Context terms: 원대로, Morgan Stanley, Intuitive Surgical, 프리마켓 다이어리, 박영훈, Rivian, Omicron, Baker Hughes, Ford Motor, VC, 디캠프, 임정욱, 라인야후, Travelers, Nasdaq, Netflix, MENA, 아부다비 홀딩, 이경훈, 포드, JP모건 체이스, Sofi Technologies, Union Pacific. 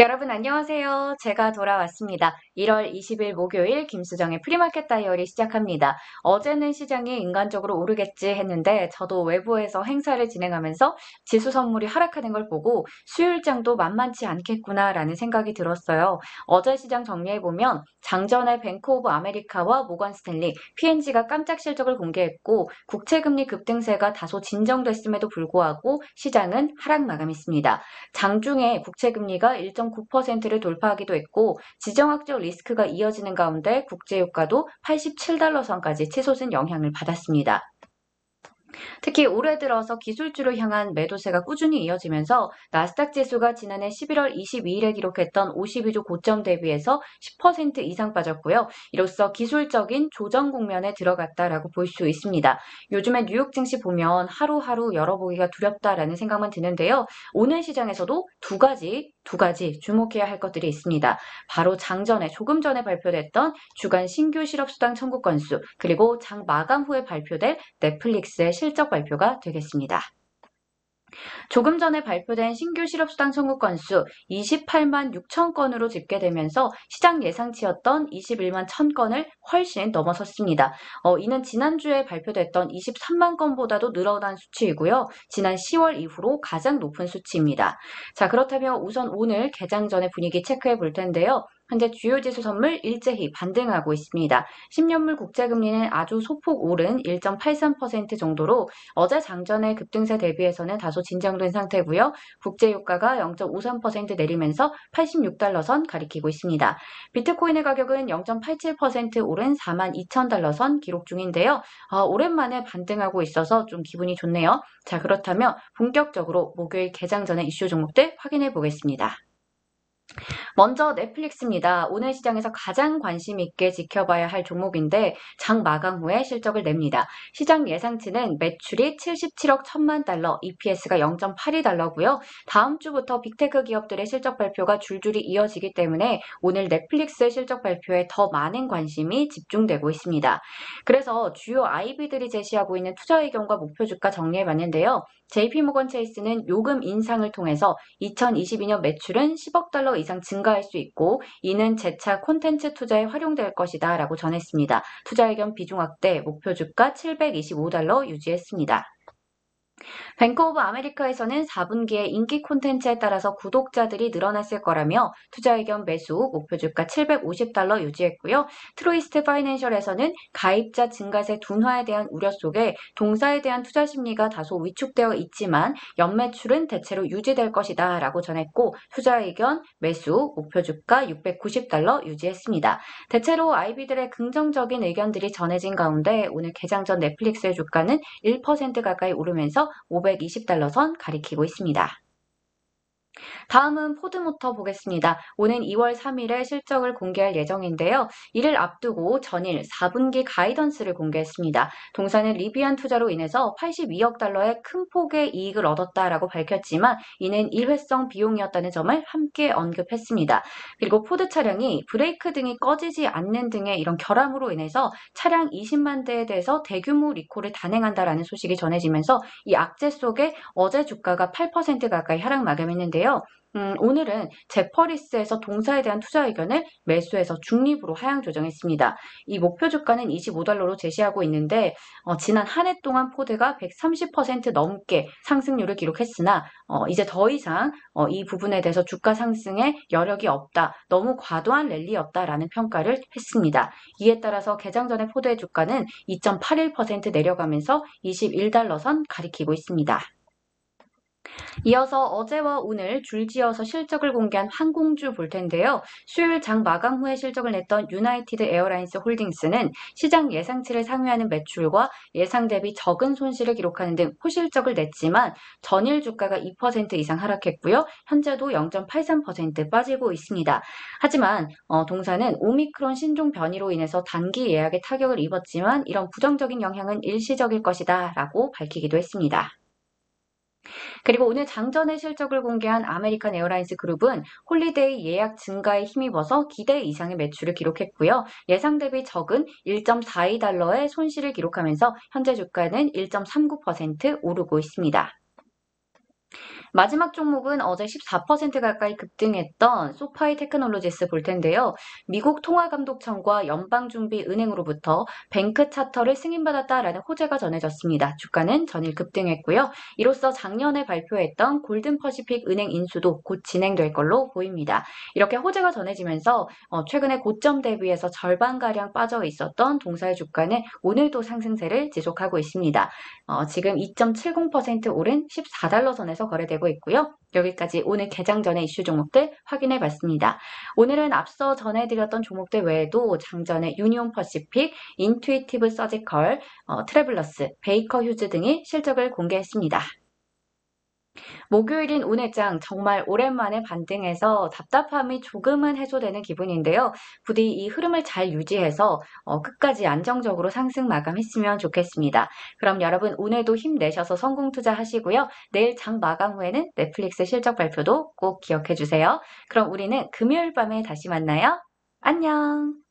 여러분 안녕하세요. 제가 돌아왔습니다. 1월 20일 목요일 김수정의 프리마켓 다이어리 시작합니다. 어제는 시장이 인간적으로 오르겠지 했는데 저도 외부에서 행사를 진행하면서 지수 선물이 하락하는 걸 보고 수요일장도 만만치 않겠구나라는 생각이 들었어요. 어제 시장 정리해보면 장전에 뱅크 오브 아메리카와 모건 스탠리, P&G가 깜짝 실적을 공개했고 국채금리 급등세가 다소 진정됐음에도 불구하고 시장은 하락 마감했습니다. 장중에 국채금리가 1.9%를 돌파하기도 했고 지정학적 리스크가 이어지는 가운데 국제유가도 87달러 선까지 치솟은 영향을 받았습니다. 특히 올해 들어서 기술주를 향한 매도세가 꾸준히 이어지면서 나스닥 지수가 지난해 11월 22일에 기록했던 52주 고점 대비해서 10% 이상 빠졌고요. 이로써 기술적인 조정 국면에 들어갔다라고 볼 수 있습니다. 요즘에 뉴욕 증시 보면 하루하루 열어보기가 두렵다라는 생각만 드는데요. 오늘 시장에서도 두 가지 주목해야 할 것들이 있습니다. 바로 조금 전에 발표됐던 주간 신규 실업수당 청구 건수, 그리고 장 마감 후에 발표될 넷플릭스의 실적 발표가 되겠습니다. 조금 전에 발표된 신규 실업수당 청구 건수 28만 6천 건으로 집계되면서 시장 예상치였던 21만 1천 건을 훨씬 넘어섰습니다. 이는 지난주에 발표됐던 23만 건보다도 늘어난 수치이고요. 지난 10월 이후로 가장 높은 수치입니다. 자, 그렇다면 우선 오늘 개장 전의 분위기 체크해 볼 텐데요. 현재 주요 지수 선물 일제히 반등하고 있습니다. 10년물 국채금리는 아주 소폭 오른 1.83% 정도로 어제 장전의 급등세 대비해서는 다소 진정된 상태고요. 국제유가가 0.53% 내리면서 86달러 선 가리키고 있습니다. 비트코인의 가격은 0.87% 오른 42,000달러 선 기록 중인데요. 오랜만에 반등하고 있어서 좀 기분이 좋네요. 자, 그렇다면 본격적으로 목요일 개장 전의 이슈 종목들 확인해 보겠습니다. 먼저 넷플릭스입니다. 오늘 시장에서 가장 관심 있게 지켜봐야 할 종목인데 장 마감 후에 실적을 냅니다. 시장 예상치는 매출이 77억 1천만 달러, EPS가 0.82달러고요. 다음 주부터 빅테크 기업들의 실적 발표가 줄줄이 이어지기 때문에 오늘 넷플릭스 실적 발표에 더 많은 관심이 집중되고 있습니다. 그래서 주요 IB들이 제시하고 있는 투자 의견과 목표 주가 정리해봤는데요. JP모건 체이스는 요금 인상을 통해서 2022년 매출은 10억 달러 이상 증가할 수 있고 이는 재차 콘텐츠 투자에 활용될 것이다 라고 전했습니다. 투자 의견 비중 확대, 목표 주가 725달러 유지했습니다. 뱅크 오브 아메리카에서는 4분기에 인기 콘텐츠에 따라서 구독자들이 늘어났을 거라며 투자 의견 매수, 목표 주가 750달러 유지했고요. 트로이스트 파이낸셜에서는 가입자 증가세 둔화에 대한 우려 속에 동사에 대한 투자 심리가 다소 위축되어 있지만 연매출은 대체로 유지될 것이다 라고 전했고 투자 의견 매수, 목표 주가 690달러 유지했습니다. 대체로 IB들의 긍정적인 의견들이 전해진 가운데 오늘 개장 전 넷플릭스의 주가는 1% 가까이 오르면서 520달러 선 가리키고 있습니다. 다음은 포드모터 보겠습니다. 오는 2월 3일에 실적을 공개할 예정인데요. 이를 앞두고 전일 4분기 가이던스를 공개했습니다. 동사는 리비안 투자로 인해서 82억 달러의 큰 폭의 이익을 얻었다라고 밝혔지만 이는 일회성 비용이었다는 점을 함께 언급했습니다. 그리고 포드 차량이 브레이크 등이 꺼지지 않는 등의 이런 결함으로 인해서 차량 20만 대에 대해서 대규모 리콜을 단행한다라는 소식이 전해지면서 이 악재 속에 어제 주가가 8% 가까이 하락 마감했는데요. 오늘은 제퍼리스에서 동사에 대한 투자 의견을 매수해서 중립으로 하향 조정했습니다. 이 목표 주가는 25달러로 제시하고 있는데 지난 한 해 동안 포드가 130% 넘게 상승률을 기록했으나 이제 더 이상 이 부분에 대해서 주가 상승에 여력이 없다, 너무 과도한 랠리였다라는 평가를 했습니다. 이에 따라서 개장 전의 포드의 주가는 2.81% 내려가면서 21달러 선 가리키고 있습니다. 이어서 어제와 오늘 줄지어서 실적을 공개한 항공주 볼 텐데요. 수요일 장 마감 후에 실적을 냈던 유나이티드 에어라인스 홀딩스는 시장 예상치를 상회하는 매출과 예상 대비 적은 손실을 기록하는 등 호실적을 냈지만 전일 주가가 2% 이상 하락했고요. 현재도 0.83% 빠지고 있습니다. 하지만 동사는 오미크론 신종 변이로 인해서 단기 예약에 타격을 입었지만 이런 부정적인 영향은 일시적일 것이다 라고 밝히기도 했습니다. 그리고 오늘 장전의 실적을 공개한 아메리칸 에어라인스 그룹은 홀리데이 예약 증가에 힘입어서 기대 이상의 매출을 기록했고요. 예상 대비 적은 1.42달러의 손실을 기록하면서 현재 주가는 1.39% 오르고 있습니다. 마지막 종목은 어제 14% 가까이 급등했던 소파이 테크놀로지스 볼 텐데요. 미국 통화감독청과 연방준비은행으로부터 뱅크 차터를 승인받았다라는 호재가 전해졌습니다. 주가는 전일 급등했고요. 이로써 작년에 발표했던 골든 퍼시픽 은행 인수도 곧 진행될 걸로 보입니다. 이렇게 호재가 전해지면서 최근에 고점 대비해서 절반가량 빠져 있었던 동사의 주가는 오늘도 상승세를 지속하고 있습니다. 지금 2.70% 오른 14달러 선에서 거래되고 있고요. 여기까지 오늘 개장 전의 이슈 종목들 확인해봤습니다. 오늘은 앞서 전해드렸던 종목들 외에도 장전에 유니온 퍼시픽, 인투이티브 서지컬, 트래블러스, 베이커 휴즈 등이 실적을 공개했습니다. 목요일인 오늘장 정말 오랜만에 반등해서 답답함이 조금은 해소되는 기분인데요. 부디 이 흐름을 잘 유지해서 끝까지 안정적으로 상승 마감했으면 좋겠습니다. 그럼 여러분 오늘도 힘내셔서 성공 투자하시고요. 내일 장 마감 후에는 넷플릭스 실적 발표도 꼭 기억해주세요. 그럼 우리는 금요일 밤에 다시 만나요. 안녕!